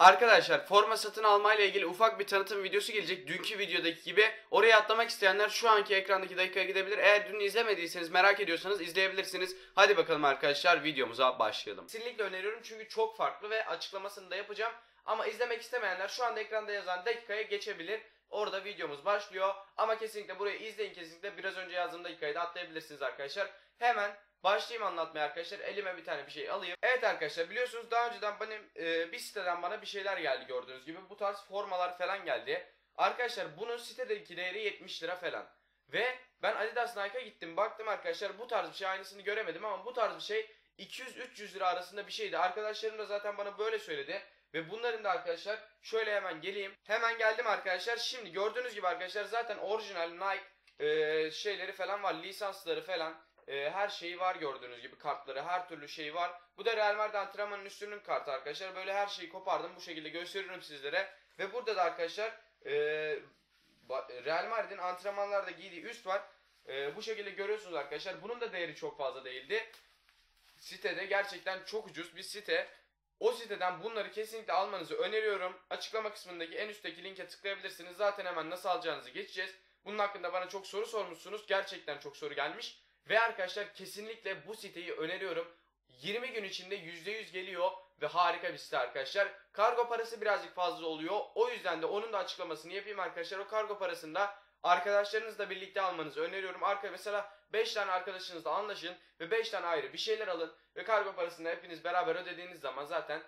Arkadaşlar forma satın almayla ilgili ufak bir tanıtım videosu gelecek. Dünkü videodaki gibi. Oraya atlamak isteyenler şu anki ekrandaki dakikaya gidebilir. Eğer dün izlemediyseniz, merak ediyorsanız izleyebilirsiniz. Hadi bakalım arkadaşlar, videomuza başlayalım. Kesinlikle öneriyorum çünkü çok farklı ve açıklamasını da yapacağım. Ama izlemek istemeyenler şu anda ekranda yazan dakikaya geçebilir. Orada videomuz başlıyor. Ama kesinlikle burayı izleyin, kesinlikle biraz önce yazdığım dakikayı da atlayabilirsiniz arkadaşlar. Hemen başlayayım anlatmaya arkadaşlar. Elime bir tane bir şey alayım. Evet arkadaşlar, biliyorsunuz daha önceden benim bir siteden bana bir şeyler geldi, gördüğünüz gibi. Bu tarz formalar falan geldi. Arkadaşlar bunun sitedeki değeri 70 lira falan. Ve ben Adidas Nike'a gittim, baktım arkadaşlar bu tarz bir şey, aynısını göremedim ama bu tarz bir şey 200-300 lira arasında bir şeydi. Arkadaşlarım da zaten bana böyle söyledi. Ve bunların da arkadaşlar şöyle hemen geleyim. Hemen geldim arkadaşlar. Şimdi gördüğünüz gibi arkadaşlar zaten orijinal Nike şeyleri falan var. Lisansları falan. Her şeyi var gördüğünüz gibi, kartları, her türlü şey var. Bu da Real Madrid antrenmanın üstünün kartı arkadaşlar. Böyle her şeyi kopardım, bu şekilde gösteriyorum sizlere. Ve burada da arkadaşlar Real Madrid'in antrenmanlarda giydiği üst var. Bu şekilde görüyorsunuz arkadaşlar. Bunun da değeri çok fazla değildi. Sitede gerçekten çok ucuz bir site. O siteden bunları kesinlikle almanızı öneriyorum. Açıklama kısmındaki en üstteki linke tıklayabilirsiniz. Zaten hemen nasıl alacağınızı geçeceğiz. Bunun hakkında bana çok soru sormuşsunuz. Gerçekten çok soru gelmiş. Ve arkadaşlar kesinlikle bu siteyi öneriyorum. 20 gün içinde %100 geliyor ve harika bir site arkadaşlar. Kargo parası birazcık fazla oluyor. O yüzden de onun da açıklamasını yapayım arkadaşlar. O kargo parasını da arkadaşlarınızla birlikte almanızı öneriyorum. Mesela 5 tane arkadaşınızla anlaşın ve 5 tane ayrı bir şeyler alın. Ve kargo parasını hepiniz beraber ödediğiniz zaman zaten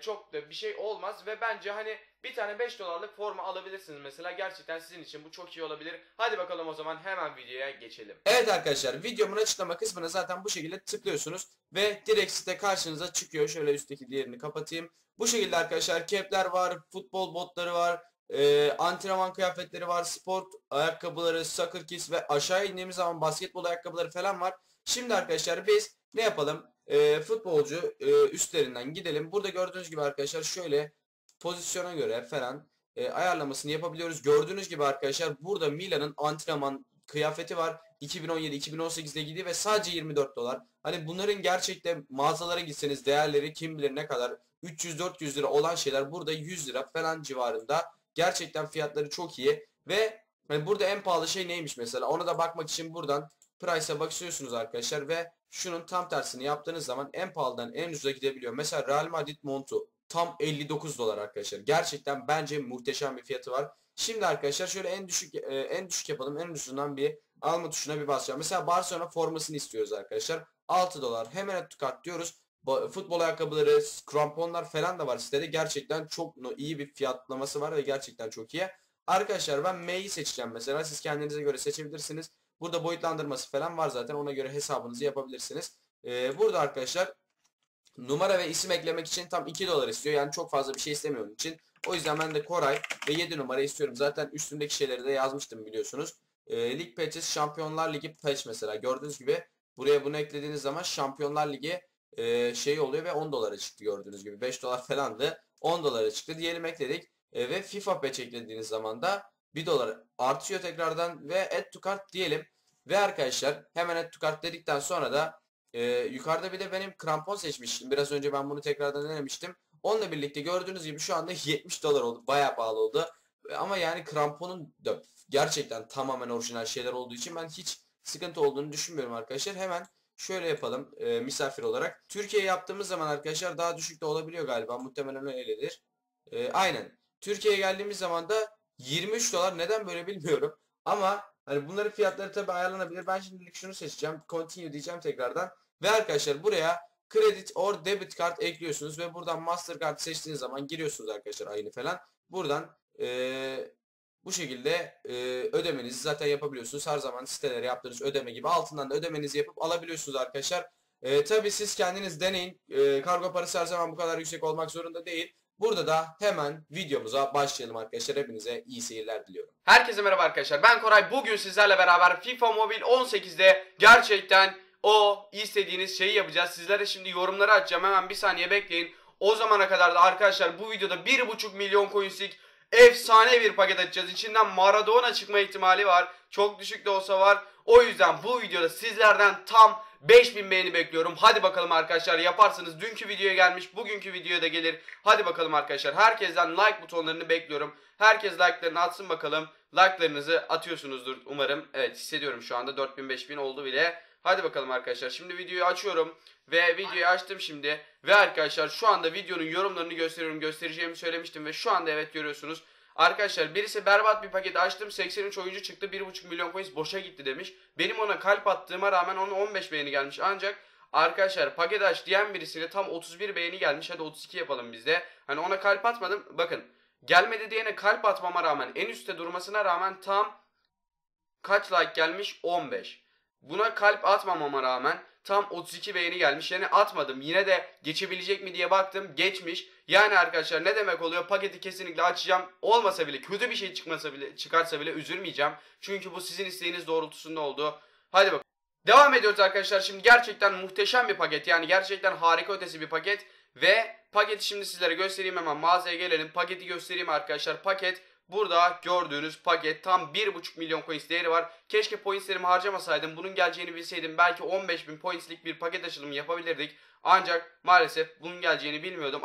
çok da bir şey olmaz. Ve bence hani bir tane 5 dolarlık forma alabilirsiniz mesela. Gerçekten sizin için bu çok iyi olabilir. Hadi bakalım o zaman hemen videoya geçelim. Evet arkadaşlar, videomun açıklama kısmına zaten bu şekilde tıklıyorsunuz. Ve direkt site karşınıza çıkıyor. Şöyle üstteki diğerini kapatayım. Bu şekilde arkadaşlar cap'ler var, futbol botları var. Antrenman kıyafetleri var, spor ayakkabıları, soccer kits ve aşağı indiğimiz zaman basketbol ayakkabıları falan var. Şimdi arkadaşlar biz ne yapalım? Futbolcu üstlerinden gidelim. Burada gördüğünüz gibi arkadaşlar şöyle pozisyona göre falan ayarlamasını yapabiliyoruz. Gördüğünüz gibi arkadaşlar burada Milan'ın antrenman kıyafeti var. 2017-2018'de gidiyor ve sadece 24 dolar. Hani bunların gerçekten mağazalara gitseniz değerleri kim bilir ne kadar, 300-400 lira olan şeyler burada 100 lira falan civarında. Gerçekten fiyatları çok iyi ve burada en pahalı şey neymiş mesela, ona da bakmak için buradan price'a bakıyorsunuz arkadaşlar ve şunun tam tersini yaptığınız zaman en pahalıdan en ucuza gidebiliyor. Mesela Real Madrid montu tam 59 dolar arkadaşlar. Gerçekten bence muhteşem bir fiyatı var. Şimdi arkadaşlar şöyle en düşük yapalım. En ucundan bir alma tuşuna bir basacağım. Mesela Barcelona formasını istiyoruz arkadaşlar. 6 dolar. Hemen at kart diyoruz. Futbol ayakkabıları, kramponlar falan da var sitede. Gerçekten çok iyi bir fiyatlaması var ve gerçekten çok iyi. Arkadaşlar ben M'yi seçeceğim mesela. Siz kendinize göre seçebilirsiniz. Burada boyutlandırması falan var zaten. Ona göre hesabınızı yapabilirsiniz. Burada arkadaşlar numara ve isim eklemek için tam 2 dolar istiyor. Yani çok fazla bir şey istemiyorum için. O yüzden ben de Koray ve 7 numara istiyorum. Zaten üstündeki şeyleri de yazmıştım biliyorsunuz. Lig patches, Şampiyonlar Ligi patch mesela. Gördüğünüz gibi buraya bunu eklediğiniz zaman Şampiyonlar Ligi şey oluyor ve 10 dolara çıktı gördüğünüz gibi. 5 dolar falandı. 10 dolara çıktı diyelim, ekledik. Ve FIFA patch eklediğiniz zaman da 1 dolar artıyor tekrardan ve add to cart diyelim. Ve arkadaşlar hemen add to cart dedikten sonra da yukarıda bir de benim krampon seçmiştim. Biraz önce ben bunu tekrardan denemiştim. Onunla birlikte gördüğünüz gibi şu anda 70 dolar oldu. Bayağı pahalı oldu. Ama yani kramponun da gerçekten tamamen orijinal şeyler olduğu için ben hiç sıkıntı olduğunu düşünmüyorum arkadaşlar. Hemen şöyle yapalım misafir olarak. Türkiye yaptığımız zaman arkadaşlar daha düşük de olabiliyor galiba. Muhtemelen öyledir. Aynen. Türkiye'ye geldiğimiz zaman da 23 dolar. Neden böyle bilmiyorum. Ama hani bunların fiyatları tabi ayarlanabilir. Ben şimdilik şunu seçeceğim. Continue diyeceğim tekrardan. Ve arkadaşlar buraya Credit or debit kart ekliyorsunuz ve buradan Mastercard seçtiğiniz zaman giriyorsunuz arkadaşlar aynı falan. Buradan bu şekilde ödemenizi zaten yapabiliyorsunuz. Her zaman sitelere yaptığınız ödeme gibi altından da ödemenizi yapıp alabiliyorsunuz arkadaşlar. Tabii siz kendiniz deneyin. Kargo parası her zaman bu kadar yüksek olmak zorunda değil. Burada da hemen videomuza başlayalım arkadaşlar. Hepinize iyi seyirler diliyorum. Herkese merhaba arkadaşlar. Ben Koray. Bugün sizlerle beraber FIFA Mobile 18'de gerçekten o istediğiniz şeyi yapacağız. Sizlere şimdi yorumları açacağım. Hemen bir saniye bekleyin. O zamana kadar da arkadaşlar bu videoda 1,5 milyon coinslik efsane bir paket açacağız. İçinden Maradona çıkma ihtimali var. Çok düşük de olsa var. O yüzden bu videoda sizlerden tam 5000 beğeni bekliyorum. Hadi bakalım arkadaşlar, yaparsınız. Dünkü videoya gelmiş, bugünkü videoya da gelir. Hadi bakalım arkadaşlar, herkesten like butonlarını bekliyorum. Herkes like'larını atsın bakalım. Like'larınızı atıyorsunuzdur umarım. Evet, hissediyorum şu anda 4000-5000 oldu bile. Hadi bakalım arkadaşlar, şimdi videoyu açıyorum ve videoyu açtım şimdi. Ve arkadaşlar şu anda videonun yorumlarını gösteriyorum, göstereceğimi söylemiştim ve şu anda evet görüyorsunuz. Arkadaşlar birisi berbat bir paket açtım, 83 oyuncu çıktı, 1.5 milyon coins boşa gitti demiş. Benim ona kalp attığıma rağmen ona 15 beğeni gelmiş ancak arkadaşlar paket aç diyen birisine tam 31 beğeni gelmiş. Hadi 32 yapalım biz de. Hani ona kalp atmadım, bakın gelmedi diyene kalp atmama rağmen, en üstte durmasına rağmen tam kaç like gelmiş? 15. Buna kalp atmamama rağmen tam 32 beğeni gelmiş. Yani atmadım, yine de geçebilecek mi diye baktım, geçmiş. Yani arkadaşlar ne demek oluyor, paketi kesinlikle açacağım. Olmasa bile, kötü bir şey çıkmasa bile, çıkarsa bile üzülmeyeceğim. Çünkü bu sizin isteğiniz doğrultusunda oldu. Hadi bakalım. Devam ediyoruz arkadaşlar. Şimdi gerçekten muhteşem bir paket, yani gerçekten harika ötesi bir paket. Ve paketi şimdi sizlere göstereyim, hemen mağazaya gelelim. Paketi göstereyim arkadaşlar. Paket burada, gördüğünüz paket tam 1.5 milyon coins değeri var. Keşke pointslerimi harcamasaydım, bunun geleceğini bilseydim belki 15.000 pointslik bir paket açılımı yapabilirdik. Ancak maalesef bunun geleceğini bilmiyordum.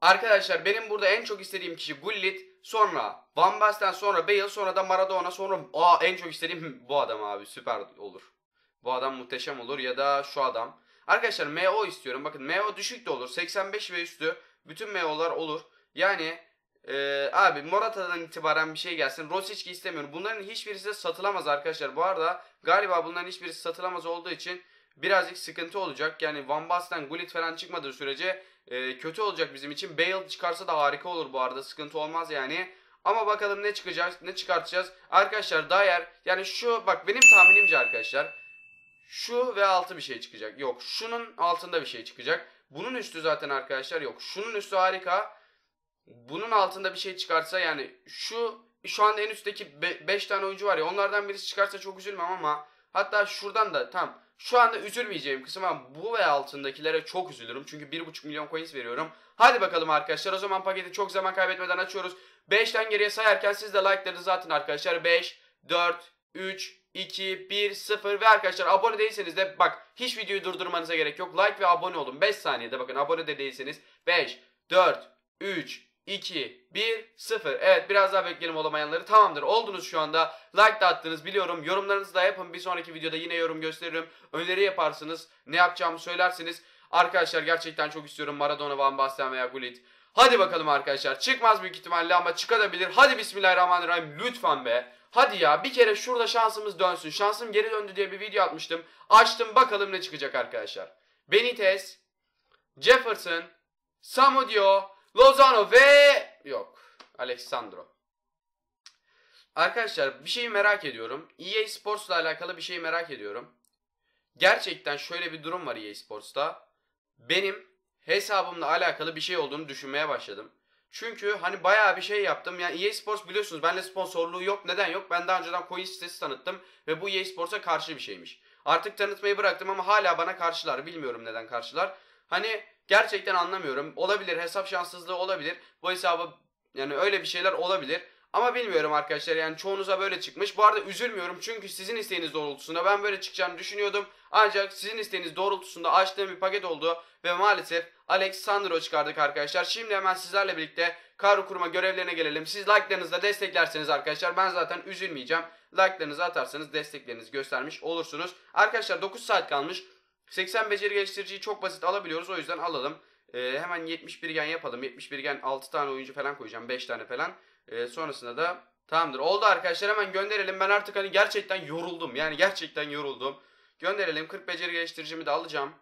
Arkadaşlar benim burada en çok istediğim kişi Gullit, sonra Van Basten, sonra Bale, sonra da Maradona, sonra en çok istediğim bu adam abi, süper olur. Bu adam muhteşem olur ya da şu adam. Arkadaşlar MO istiyorum, bakın MO düşük de olur, 85 ve üstü bütün MO'lar olur. Yani abi Morata'dan itibaren bir şey gelsin. Rossiçki istemiyorum. Bunların hiçbirisi de satılamaz arkadaşlar. Bu arada galiba bunların hiçbirisi satılamaz olduğu için birazcık sıkıntı olacak. Yani Van Basten, Gullit falan çıkmadığı sürece kötü olacak bizim için. Bale çıkarsa da harika olur bu arada. Sıkıntı olmaz yani. Ama bakalım ne çıkacak, ne çıkartacağız. Arkadaşlar Dyer, yani şu bak benim tahminimce arkadaşlar şu ve altı bir şey çıkacak. Yok, şunun altında bir şey çıkacak. Bunun üstü zaten arkadaşlar yok. Şunun üstü harika. Bunun altında bir şey çıkarsa, yani şu anda en üstteki 5 tane oyuncu var ya, onlardan birisi çıkarsa çok üzülmem ama hatta şuradan da tam şu anda üzülmeyeceğim kısım ama bu ve altındakilere çok üzülürüm. Çünkü 1.5 milyon coins veriyorum. Hadi bakalım arkadaşlar, o zaman paketi çok zaman kaybetmeden açıyoruz. 5'ten geriye sayarken siz de like'larınızı atın arkadaşlar. 5, 4, 3, 2, 1, 0 ve arkadaşlar abone değilseniz de bak hiç videoyu durdurmanıza gerek yok. Like ve abone olun. 5 saniyede bakın, abone de değilseniz. 5, 4, 3, 2, 1, 0. Evet, biraz daha bekleyelim olamayanları. Tamamdır, oldunuz şu anda. Like de attınız biliyorum. Yorumlarınızı da yapın. Bir sonraki videoda yine yorum gösteririm. Öneri yaparsınız. Ne yapacağımı söylersiniz. Arkadaşlar gerçekten çok istiyorum Maradona, Van Basten veya Gullit. Hadi bakalım arkadaşlar. Çıkmaz büyük ihtimalle ama çıkabilir. Hadi bismillahirrahmanirrahim. Lütfen be. Hadi ya, bir kere şurada şansımız dönsün. Şansım geri döndü diye bir video atmıştım. Açtım, bakalım ne çıkacak arkadaşlar. Benitez, Jefferson, Samudio, Lozano ve yok, Alessandro. Arkadaşlar bir şeyi merak ediyorum. EA Sports'la alakalı bir şeyi merak ediyorum. Gerçekten şöyle bir durum var EA Sports'ta. Benim hesabımla alakalı bir şey olduğunu düşünmeye başladım. Çünkü hani bayağı bir şey yaptım. Yani EA Sports biliyorsunuz benimle sponsorluğu yok. Neden yok? Ben daha önceden coin sitesi tanıttım ve bu EA Sports'a karşı bir şeymiş. Artık tanıtmayı bıraktım ama hala bana karşılar. Bilmiyorum neden karşılar. Hani gerçekten anlamıyorum. Olabilir, hesap şanssızlığı olabilir. Bu hesabı, yani öyle bir şeyler olabilir. Ama bilmiyorum arkadaşlar, yani çoğunuza böyle çıkmış. Bu arada üzülmüyorum çünkü sizin isteğiniz doğrultusunda ben böyle çıkacağını düşünüyordum. Ancak sizin isteğiniz doğrultusunda açtığım bir paket oldu. Ve maalesef Alessandro çıkardık arkadaşlar. Şimdi hemen sizlerle birlikte kadro kurma görevlerine gelelim. Siz like'larınızla desteklerseniz arkadaşlar ben zaten üzülmeyeceğim. Like'larınızı atarsanız desteklerinizi göstermiş olursunuz. Arkadaşlar 9 saat kalmış. 80 beceri geliştiriciyi çok basit alabiliyoruz, o yüzden alalım. Hemen 71 gen yapalım. 71 gen 6 tane oyuncu falan koyacağım, 5 tane falan. Sonrasında da tamamdır, oldu arkadaşlar, hemen gönderelim. Ben artık hani gerçekten yoruldum, yani gerçekten yoruldum. Gönderelim. 40 beceri geliştiricimi de alacağım.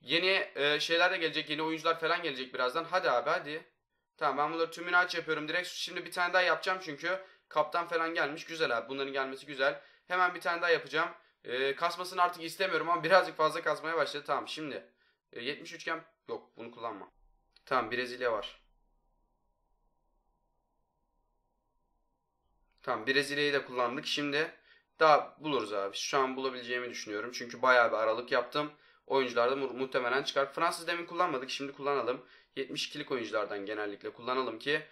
Yeni şeyler de gelecek, yeni oyuncular falan gelecek birazdan. Hadi abi hadi. Tamam, ben bunları tümünü aç yapıyorum direkt. Şimdi bir tane daha yapacağım çünkü kaptan falan gelmiş. Güzel abi, bunların gelmesi güzel. Hemen bir tane daha yapacağım. Kasmasını artık istemiyorum ama birazcık fazla kasmaya başladı. Tamam şimdi 73 gen yok, bunu kullanma. Tamam, Brezilya var. Tamam, Brezilya'yı da kullandık. Şimdi daha buluruz abi. Şu an bulabileceğimi düşünüyorum. Çünkü bayağı bir aralık yaptım. Oyuncularda muhtemelen çıkar. Fransız demin kullanmadık, şimdi kullanalım. 72'lik oyunculardan genellikle kullanalım ki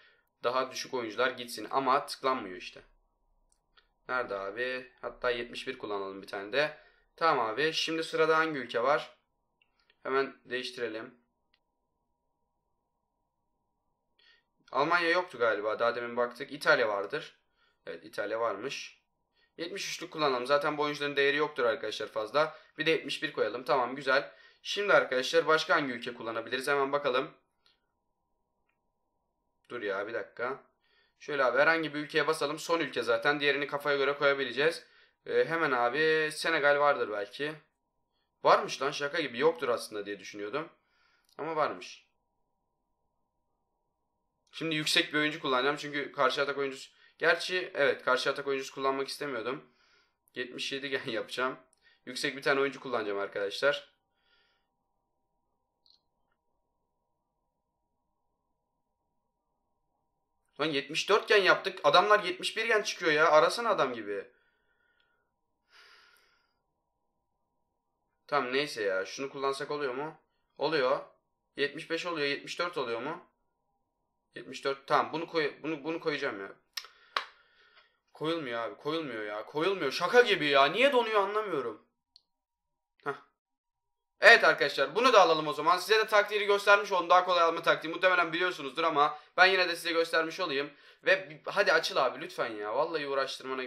daha düşük oyuncular gitsin ama tıklanmıyor işte. Nerede abi? Hatta 71 kullanalım bir tane de. Tamam abi. Şimdi sırada hangi ülke var? Hemen değiştirelim. Almanya yoktu galiba. Daha demin baktık. İtalya vardır. Evet, İtalya varmış. 73'lük kullanalım. Zaten bu oyuncuların değeri yoktur arkadaşlar fazla. Bir de 71 koyalım. Tamam, güzel. Şimdi arkadaşlar başka hangi ülke kullanabiliriz? Hemen bakalım. Dur ya bir dakika. Şöyle abi herhangi bir ülkeye basalım. Son ülke zaten. Diğerini kafaya göre koyabileceğiz. Hemen abi Senegal vardır belki. Varmış lan, şaka gibi. Yoktur aslında diye düşünüyordum. Ama varmış. Şimdi yüksek bir oyuncu kullanacağım. Çünkü karşı atak oyuncusu. Gerçi evet, karşı atak oyuncusu kullanmak istemiyordum. 77 gen yapacağım. Yüksek bir tane oyuncu kullanacağım arkadaşlar. Lan 74 gen yaptık. Adamlar 71 gen çıkıyor ya. Arasana adam gibi. Tamam neyse ya. Şunu kullansak oluyor mu? Oluyor. 75 oluyor. 74 oluyor mu? 74. Tamam bunu koyacağım ya. Koyulmuyor abi. Koyulmuyor ya. Koyulmuyor. Şaka gibi ya. Niye donuyor anlamıyorum. Heh. Evet arkadaşlar, bunu da alalım o zaman. Size de taktiği göstermiş oldum. Daha kolay alma taktiği. Muhtemelen biliyorsunuzdur ama ben yine de size göstermiş olayım. Ve hadi açıl abi lütfen ya. Vallahi uğraştırmana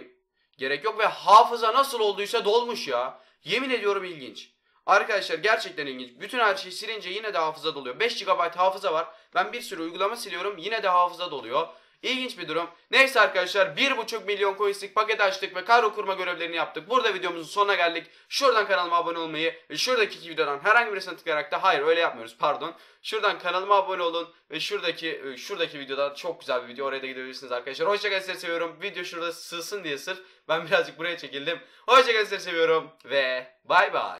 gerek yok. Ve hafıza nasıl olduysa dolmuş ya. Yemin ediyorum ilginç. Arkadaşlar gerçekten ilginç. Bütün her şeyi silince yine de hafıza doluyor. 5 GB hafıza var. Ben bir sürü uygulama siliyorum. Yine de hafıza doluyor. İlginç bir durum. Neyse arkadaşlar 1,5 milyon coinslik paket açtık ve kadro kurma görevlerini yaptık. Burada videomuzun sonuna geldik. Şuradan kanalıma abone olmayı ve şuradaki iki videodan herhangi birisine tıklayarak da hayır öyle yapmıyoruz pardon. Şuradan kanalıma abone olun ve şuradaki videoda çok güzel bir video, oraya da gidebilirsiniz arkadaşlar. Hoşçakalın, sizi seviyorum. Video şurada sığsın diye sırf ben birazcık buraya çekildim. Hoşçakalın, sizi seviyorum ve bay bay.